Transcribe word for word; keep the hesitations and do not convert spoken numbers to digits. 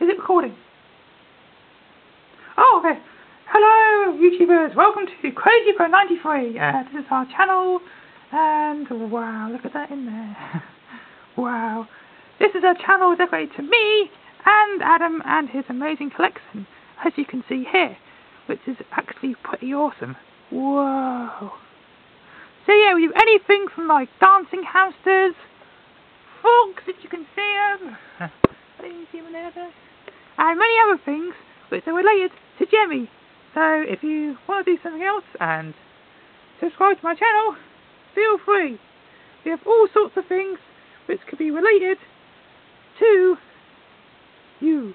Is it recording? Oh, okay. Hello, YouTubers. Welcome to Crazy Pro ninety-three. Uh, this is our channel. And wow, look at that in there. Wow. This is a channel dedicated to me and Adam and his amazing collection, as you can see here, which is actually pretty awesome. Whoa. So yeah, we do anything from like dancing hamsters, frogs, if you can see them. I didn't see them there, though. And many other things which are related to Gemmy. So if you want to do something else and subscribe to my channel, feel free. We have all sorts of things which could be related to you.